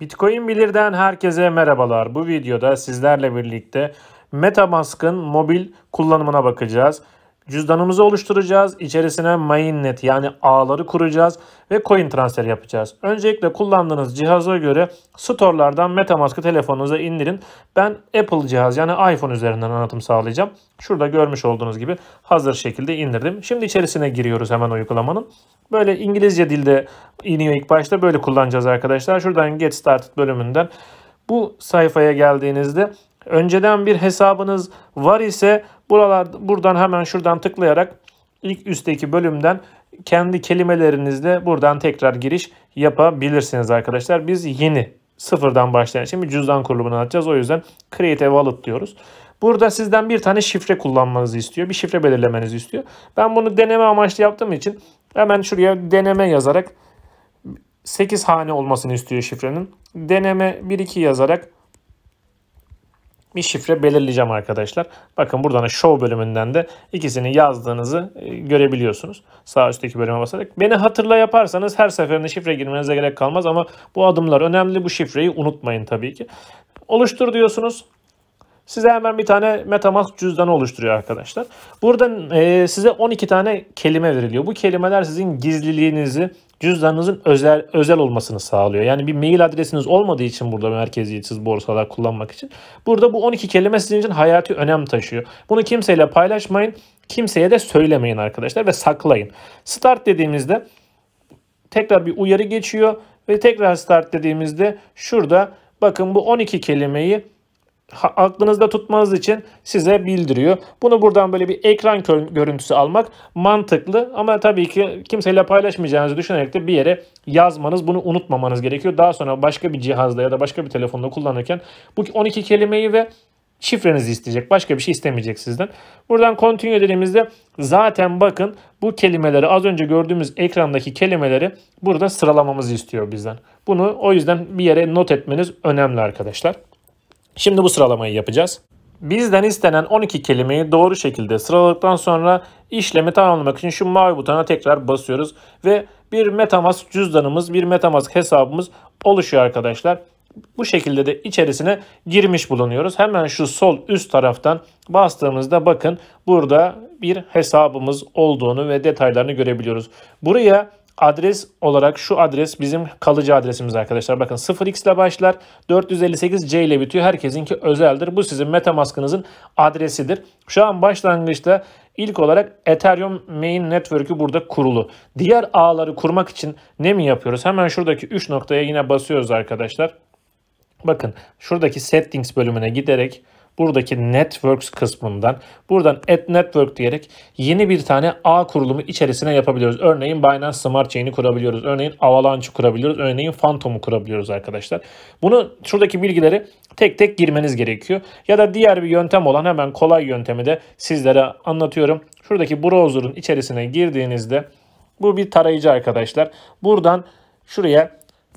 Bitcoin Bilir'den herkese merhabalar. Bu videoda sizlerle birlikte MetaMask'ın mobil kullanımına bakacağız. Cüzdanımızı oluşturacağız. İçerisine mainnet yani ağları kuracağız ve coin transfer yapacağız. Öncelikle kullandığınız cihaza göre store'lardan MetaMask'ı telefonunuza indirin. Ben Apple cihaz yani iPhone üzerinden anlatım sağlayacağım. Şurada görmüş olduğunuz gibi hazır şekilde indirdim. Şimdi içerisine giriyoruz hemen uygulamanın. Böyle İngilizce dilde iniyor ilk başta. Böyle kullanacağız arkadaşlar. Şuradan Get Started bölümünden bu sayfaya geldiğinizde önceden bir hesabınız var ise buradan hemen şuradan tıklayarak ilk üstteki bölümden kendi kelimelerinizle buradan tekrar giriş yapabilirsiniz arkadaşlar. Biz yeni sıfırdan başlayan için bir cüzdan kurulumunu atacağız. O yüzden Create a Wallet diyoruz. Burada sizden bir tane şifre kullanmanızı istiyor. Bir şifre belirlemenizi istiyor. Ben bunu deneme amaçlı yaptığım için hemen şuraya deneme yazarak 8 hane olmasını istiyor şifrenin. Deneme 1-2 yazarak bir şifre belirleyeceğim arkadaşlar. Bakın buradan show bölümünden de ikisini yazdığınızı görebiliyorsunuz. Sağ üstteki bölüme basarak. Beni hatırla yaparsanız her seferinde şifre girmenize gerek kalmaz ama bu adımlar önemli. Bu şifreyi unutmayın tabii ki. Oluştur diyorsunuz. Size hemen bir tane MetaMask cüzdanı oluşturuyor arkadaşlar. Burada size 12 tane kelime veriliyor. Bu kelimeler sizin gizliliğinizi, cüzdanınızın özel olmasını sağlıyor. Yani bir mail adresiniz olmadığı için burada merkeziyetsiz borsalar kullanmak için. Burada bu 12 kelime sizin için hayati önem taşıyor. Bunu kimseyle paylaşmayın, kimseye de söylemeyin arkadaşlar ve saklayın. Start dediğimizde tekrar bir uyarı geçiyor ve tekrar start dediğimizde şurada bakın bu 12 kelimeyi aklınızda tutmanız için size bildiriyor. Bunu buradan böyle bir ekran görüntüsü almak mantıklı ama tabii ki kimseyle paylaşmayacağınızı düşünerek de bir yere yazmanız, bunu unutmamanız gerekiyor. Daha sonra başka bir cihazda ya da başka bir telefonda kullanırken bu 12 kelimeyi ve şifrenizi isteyecek. Başka bir şey istemeyecek sizden. Buradan continue dediğimizde zaten bakın bu kelimeleri az önce gördüğümüz ekrandaki kelimeleri burada sıralamamızı istiyor bizden. Bunu o yüzden bir yere not etmeniz önemli arkadaşlar. Şimdi bu sıralamayı yapacağız. Bizden istenen 12 kelimeyi doğru şekilde sıraladıktan sonra işlemi tamamlamak için şu mavi butona tekrar basıyoruz. Ve bir MetaMask cüzdanımız, bir MetaMask hesabımız oluşuyor arkadaşlar. Bu şekilde de içerisine girmiş bulunuyoruz. Hemen şu sol üst taraftan bastığımızda bakın burada bir hesabımız olduğunu ve detaylarını görebiliyoruz. Buraya adres olarak şu adres bizim kalıcı adresimiz arkadaşlar. Bakın 0x ile başlar. 458c ile bitiyor. Herkesinki özeldir. Bu sizin MetaMask'ınızın adresidir. Şu an başlangıçta ilk olarak Ethereum Main Network'ü burada kurulu. Diğer ağları kurmak için ne mi yapıyoruz? Hemen şuradaki 3 noktaya yine basıyoruz arkadaşlar. Bakın şuradaki Settings bölümüne giderek buradaki Networks kısmından buradan Add Network diyerek yeni bir tane ağ kurulumu içerisine yapabiliyoruz. Örneğin Binance Smart Chain'i kurabiliyoruz. Örneğin Avalanche'ı kurabiliyoruz. Örneğin Fantom'u kurabiliyoruz arkadaşlar. Bunu şuradaki bilgileri tek tek girmeniz gerekiyor. Ya da diğer bir yöntem olan hemen kolay yöntemi de sizlere anlatıyorum. Şuradaki browser'ın içerisine girdiğinizde bu bir tarayıcı arkadaşlar. Buradan şuraya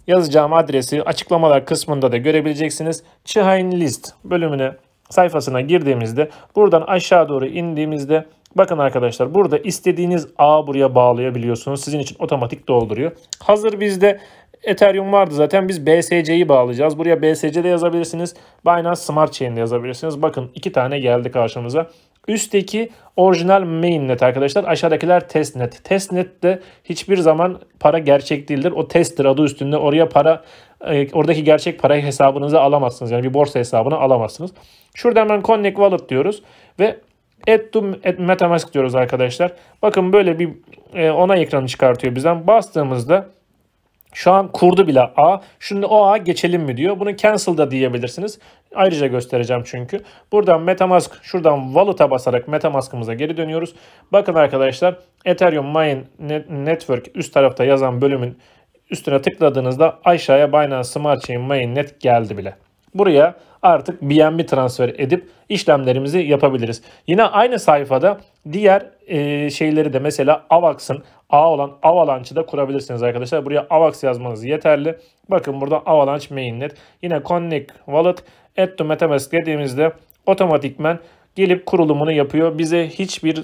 yazacağım adresi açıklamalar kısmında da görebileceksiniz. Chain List bölümüne sayfasına girdiğimizde buradan aşağı doğru indiğimizde bakın arkadaşlar burada istediğiniz ağı buraya bağlayabiliyorsunuz. Sizin için otomatik dolduruyor. Hazır bizde Ethereum vardı zaten biz BSC'yi bağlayacağız. Buraya BSC'de yazabilirsiniz. Binance Smart Chain'de yazabilirsiniz. Bakın iki tane geldi karşımıza. Üstteki orijinal mainnet arkadaşlar. Aşağıdakiler testnet. Testnet'te hiçbir zaman para gerçek değildir. O testtir adı üstünde. Oraya para, oradaki gerçek parayı hesabınıza alamazsınız. Yani bir borsa hesabına alamazsınız. Şuradan hemen Connect Wallet diyoruz. Ve Add to MetaMask diyoruz arkadaşlar. Bakın böyle bir onay ekranı çıkartıyor bizden. Bastığımızda şu an kurdu bile ağ. Şimdi o ağa geçelim mi diyor. Bunu cancel da diyebilirsiniz. Ayrıca göstereceğim çünkü. Buradan MetaMask şuradan Wallet'a basarak MetaMask'ımıza geri dönüyoruz. Bakın arkadaşlar Ethereum Main Network üst tarafta yazan bölümün üstüne tıkladığınızda aşağıya Binance Smart Chain Mainnet geldi bile. Buraya artık BNB transfer edip işlemlerimizi yapabiliriz. Yine aynı sayfada diğer şeyleri de mesela AVAX'ın A olan Avalanche'ı da kurabilirsiniz arkadaşlar. Buraya AVAX yazmanız yeterli. Bakın burada Avalanche Mainnet. Yine Connect Wallet Add to MetaMask dediğimizde otomatikmen gelip kurulumunu yapıyor. Bize hiçbir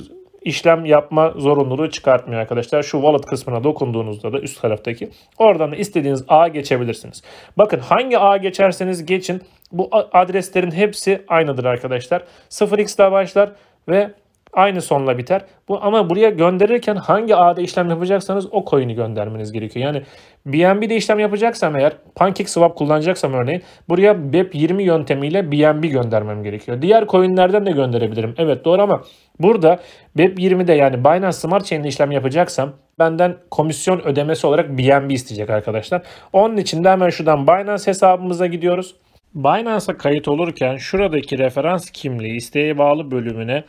işlem yapma zorunluluğu çıkartmıyor arkadaşlar. Şu wallet kısmına dokunduğunuzda da üst taraftaki oradan da istediğiniz ağa geçebilirsiniz. Bakın hangi ağa geçerseniz geçin bu adreslerin hepsi aynıdır arkadaşlar. 0x ile başlar ve aynı sonla biter. Bu, ama buraya gönderirken hangi ağda işlem yapacaksanız o coin'i göndermeniz gerekiyor. Yani BNB'de işlem yapacaksam eğer PancakeSwap kullanacaksam örneğin buraya BEP20 yöntemiyle BNB göndermem gerekiyor. Diğer coin'lerden de gönderebilirim. Evet doğru ama burada BEP20'de yani Binance Smart Chain'de işlem yapacaksam benden komisyon ödemesi olarak BNB isteyecek arkadaşlar. Onun için de hemen şuradan Binance hesabımıza gidiyoruz. Binance'a kayıt olurken şuradaki referans kimliği isteğe bağlı bölümüne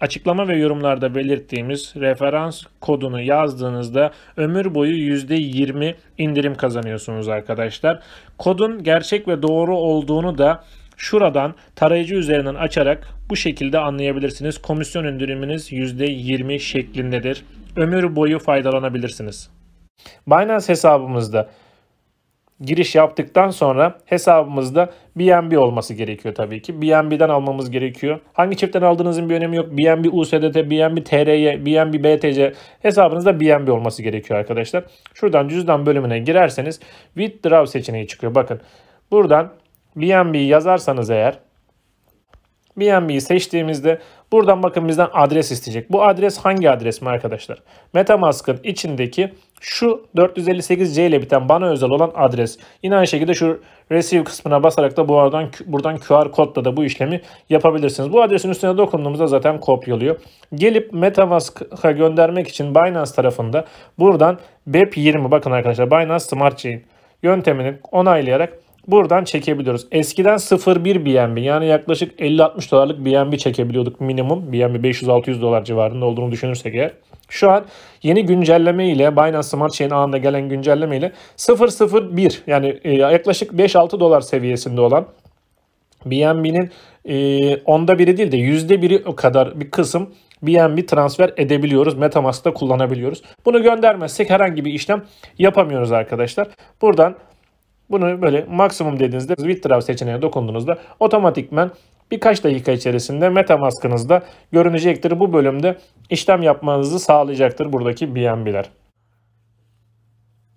açıklama ve yorumlarda belirttiğimiz referans kodunu yazdığınızda ömür boyu %20 indirim kazanıyorsunuz arkadaşlar. Kodun gerçek ve doğru olduğunu da şuradan tarayıcı üzerinden açarak bu şekilde anlayabilirsiniz. Komisyon indiriminiz %20 şeklindedir. Ömür boyu faydalanabilirsiniz. Binance hesabımızda giriş yaptıktan sonra hesabımızda BNB olması gerekiyor tabii ki. BNB'den almamız gerekiyor. Hangi çiftten aldığınızın bir önemi yok. BNB USDT, BNB TRY, BNB BTC hesabınızda BNB olması gerekiyor arkadaşlar. Şuradan cüzdan bölümüne girerseniz withdraw seçeneği çıkıyor. Bakın buradan BNB'yi yazarsanız eğer BNB'yi seçtiğimizde buradan bakın bizden adres isteyecek. Bu adres hangi adres mi arkadaşlar? MetaMask'ın içindeki şu 458C ile biten bana özel olan adres. Yine aynı şekilde şu receive kısmına basarak da buradan QR kodla da bu işlemi yapabilirsiniz. Bu adresin üstüne dokunduğumuzda zaten kopyalıyor. Gelip MetaMask'a göndermek için Binance tarafında buradan BEP20 bakın arkadaşlar Binance Smart Chain yöntemini onaylayarak buradan çekebiliyoruz. Eskiden 0.1 BNB yani yaklaşık 50-60 dolarlık BNB çekebiliyorduk minimum. BNB 500-600 dolar civarında olduğunu düşünürsek eğer. Şu an yeni güncelleme ile Binance Smart Chain ağında gelen güncelleme ile 0.01 yani yaklaşık 5-6 dolar seviyesinde olan BNB'nin onda biri değil de %1'i kadar bir kısım BNB transfer edebiliyoruz. MetaMask'ta kullanabiliyoruz. Bunu göndermezsek herhangi bir işlem yapamıyoruz arkadaşlar. Buradan bunu böyle maksimum dediğinizde withdraw seçeneğine dokunduğunuzda otomatikmen birkaç dakika içerisinde MetaMask'ınızda görünecektir. Bu bölümde işlem yapmanızı sağlayacaktır buradaki BNB'ler.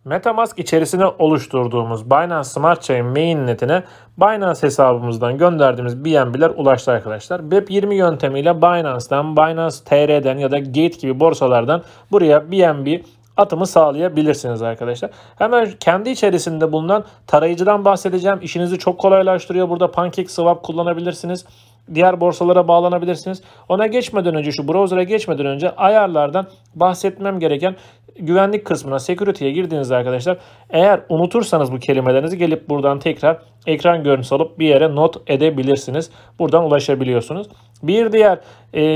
MetaMask içerisine oluşturduğumuz Binance Smart Chain mainnetine Binance hesabımızdan gönderdiğimiz BNB'ler ulaştı arkadaşlar. BEP20 yöntemiyle Binance'dan, Binance TR'den ya da Gate gibi borsalardan buraya BNB atımı sağlayabilirsiniz arkadaşlar. Hemen kendi içerisinde bulunan tarayıcıdan bahsedeceğim. İşinizi çok kolaylaştırıyor. Burada PancakeSwap kullanabilirsiniz. Diğer borsalara bağlanabilirsiniz. Ona geçmeden önce şu browser'a geçmeden önce ayarlardan bahsetmem gereken güvenlik kısmına security'ye girdiğinizde arkadaşlar eğer unutursanız bu kelimelerinizi gelip buradan tekrar ekran görüntüsü alıp bir yere not edebilirsiniz. Buradan ulaşabiliyorsunuz. Bir diğer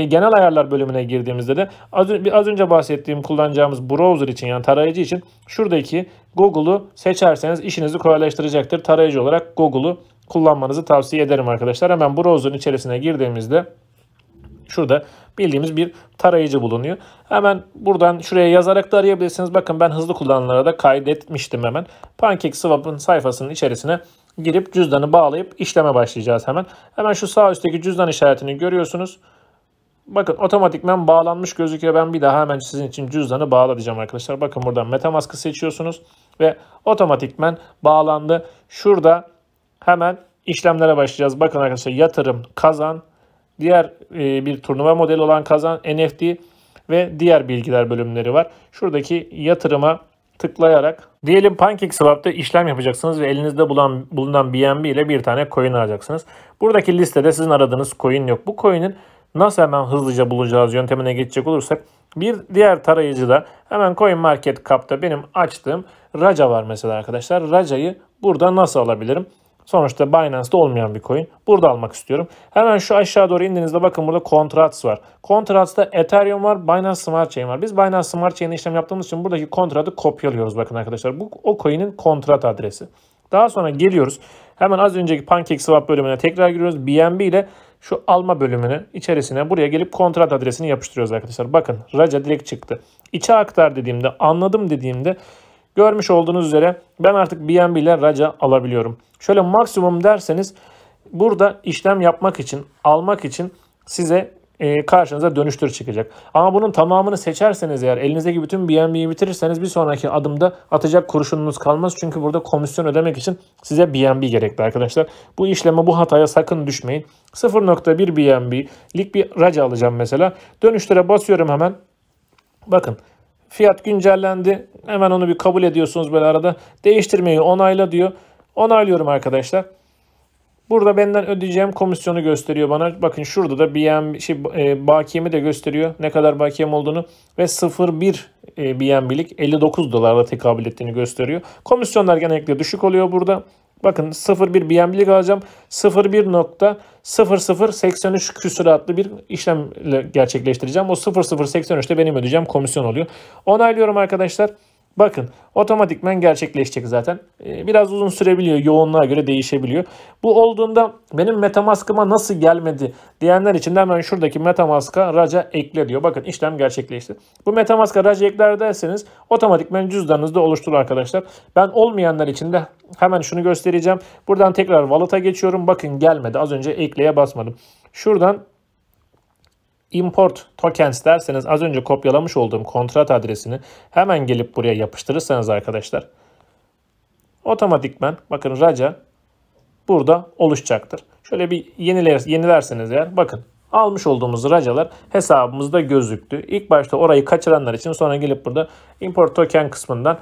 genel ayarlar bölümüne girdiğimizde de az önce bahsettiğim kullanacağımız browser için yani tarayıcı için şuradaki Google'u seçerseniz işinizi kolaylaştıracaktır. Tarayıcı olarak Google'u kullanmanızı tavsiye ederim arkadaşlar. Hemen browser'ın içerisine girdiğimizde şurada bildiğimiz bir tarayıcı bulunuyor. Hemen buradan şuraya yazarak da arayabilirsiniz. Bakın ben hızlı kullananlara da kaydetmiştim hemen. PancakeSwap'ın sayfasının içerisine girip cüzdanı bağlayıp işleme başlayacağız hemen. Hemen şu sağ üstteki cüzdan işaretini görüyorsunuz. Bakın otomatikmen bağlanmış gözüküyor. Ben bir daha hemen sizin için cüzdanı bağla diyeceğim arkadaşlar. Bakın buradan MetaMask'ı seçiyorsunuz ve otomatikmen bağlandı. Şurada hemen işlemlere başlayacağız. Bakın arkadaşlar yatırım, kazan, diğer bir turnuva modeli olan kazan, NFT ve diğer bilgiler bölümleri var. Şuradaki yatırıma tıklayarak diyelim PancakeSwap'ta işlem yapacaksınız ve elinizde bulunan BNB ile bir tane coin alacaksınız. Buradaki listede sizin aradığınız coin yok. Bu coin'in nasıl hemen hızlıca bulacağız yöntemine geçecek olursak bir diğer tarayıcıda hemen CoinMarketCap'ta benim açtığım Raja var mesela arkadaşlar. Raja'yı burada nasıl alabilirim? Sonuçta Binance'da olmayan bir coin. Burada almak istiyorum. Hemen şu aşağı doğru indiğinizde bakın burada Contracts var. Contracts'ta Ethereum var, Binance Smart Chain var. Biz Binance Smart Chain'e işlem yaptığımız için buradaki kontratı kopyalıyoruz bakın arkadaşlar. Bu o coin'in kontrat adresi. Daha sonra geliyoruz. Hemen az önceki PancakeSwap bölümüne tekrar giriyoruz. BNB ile şu alma bölümünü içerisine buraya gelip kontrat adresini yapıştırıyoruz arkadaşlar. Bakın Raja direkt çıktı. İçe aktar dediğimde, anladım dediğimde görmüş olduğunuz üzere ben artık BNB ile Raja alabiliyorum. Şöyle maksimum derseniz burada işlem yapmak için, almak için size karşınıza dönüştür çıkacak. Ama bunun tamamını seçerseniz eğer, elinizdeki bütün BNB'yi bitirirseniz bir sonraki adımda atacak kurşununuz kalmaz. Çünkü burada komisyon ödemek için size BNB gerekli arkadaşlar. Bu işleme, bu hataya sakın düşmeyin. 0.1 BNB'lik bir Raca alacağım mesela. Dönüştüre basıyorum hemen. Bakın fiyat güncellendi. Hemen onu bir kabul ediyorsunuz böyle arada. Değiştirmeyi onayla diyor. Onaylıyorum arkadaşlar. Burada benden ödeyeceğim komisyonu gösteriyor bana. Bakın şurada da BNB, bakiyemi de gösteriyor. Ne kadar bakiyem olduğunu ve 0.1 BNB'lik 59 dolarla tekabül ettiğini gösteriyor. Komisyonlar genellikle düşük oluyor burada. Bakın 0.1 BNB'lik alacağım. 0.1.0083 küsuratlı bir işlemle gerçekleştireceğim. O 0.083'te benim ödeyeceğim komisyon oluyor. Onaylıyorum arkadaşlar. Bakın otomatikmen gerçekleşecek zaten. Biraz uzun sürebiliyor. Yoğunluğa göre değişebiliyor. Bu olduğunda benim MetaMask'ıma nasıl gelmedi diyenler için de hemen şuradaki MetaMask'a Raca ekle diyor. Bakın işlem gerçekleşti. Bu MetaMask'a Raca ekler derseniz otomatikmen cüzdanınızda oluşturur arkadaşlar. Ben olmayanlar için de hemen şunu göstereceğim. Buradan tekrar Wallet'a geçiyorum. Bakın gelmedi. Az önce ekleye basmadım. Şuradan import tokens derseniz az önce kopyalamış olduğum kontrat adresini hemen gelip buraya yapıştırırsanız arkadaşlar otomatikmen bakın Raca burada oluşacaktır. Şöyle bir yenilerseniz eğer bakın almış olduğumuz Racalar hesabımızda gözüktü. İlk başta orayı kaçıranlar için sonra gelip burada import token kısmından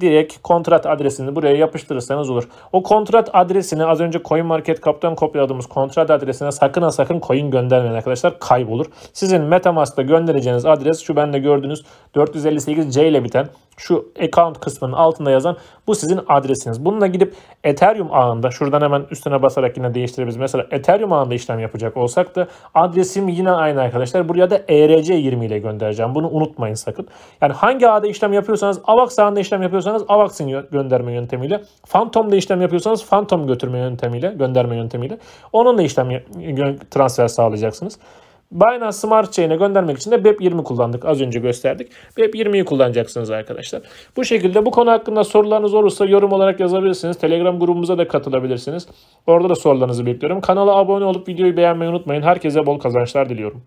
direkt kontrat adresini buraya yapıştırırsanız olur. O kontrat adresini az önce CoinMarketCap'tan kopyaladığımız kontrat adresine sakın ha sakın coin göndermeyin arkadaşlar, kaybolur. Sizin MetaMask'ta göndereceğiniz adres şu bende gördüğünüz 458C ile biten şu account kısmının altında yazan, bu sizin adresiniz. Bununla gidip Ethereum ağında şuradan hemen üstüne basarak yine değiştirebiliriz. Mesela Ethereum ağında işlem yapacak olsak da adresim yine aynı arkadaşlar. Buraya da ERC20 ile göndereceğim. Bunu unutmayın sakın. Yani hangi ağda işlem yapıyorsanız AVAX ağında işlem yapıyorsanız AVAX'ın gönderme yöntemiyle, Fantom'da işlem yapıyorsanız Fantom gönderme yöntemiyle onunla transfer sağlayacaksınız. Binance Smart Chain'e göndermek için de BEP20 kullandık. Az önce gösterdik. BEP20'yi kullanacaksınız arkadaşlar. Bu şekilde bu konu hakkında sorularınız olursa yorum olarak yazabilirsiniz. Telegram grubumuza da katılabilirsiniz. Orada da sorularınızı bekliyorum. Kanala abone olup videoyu beğenmeyi unutmayın. Herkese bol kazançlar diliyorum.